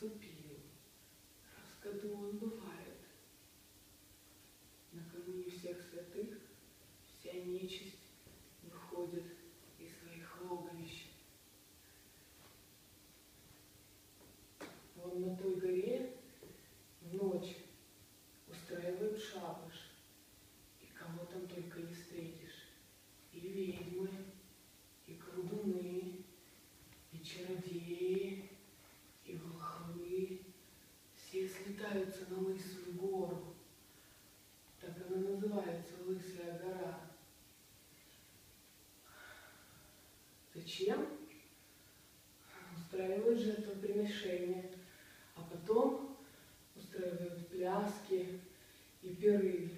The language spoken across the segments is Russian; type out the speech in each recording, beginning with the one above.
наступил. Раз в году он бывает. Накануне всех святых вся нечисть выходит из своих логовищ. Вон на той горе в ночь устраивают шабаш. И кого там только не встретишь. И ведьмы, и колдуны, и чародеи, и волхвы. Все слетаются на Лысую гору. Так она называется, Лысая гора. Зачем? Устраивают жертвоприношения, а потом устраивают пляски и пиры.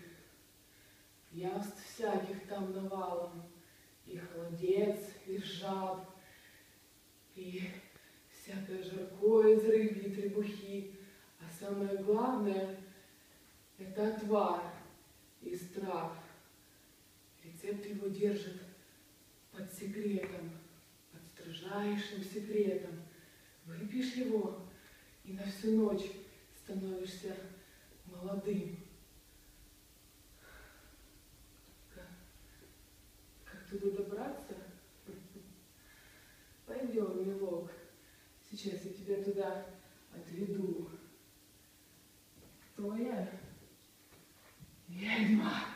Яств всяких там навалом, и холодец, и жаб, и всякое жаркое из рыбы и требухи. А самое главное – это отвар из трав. Рецепт его держит под секретом, под строжайшим секретом. Выпьешь его, и на всю ночь становишься молодым. Как туда добраться? Пойдем, милок, сейчас я тебя туда отведу. Кто я? Ведьма!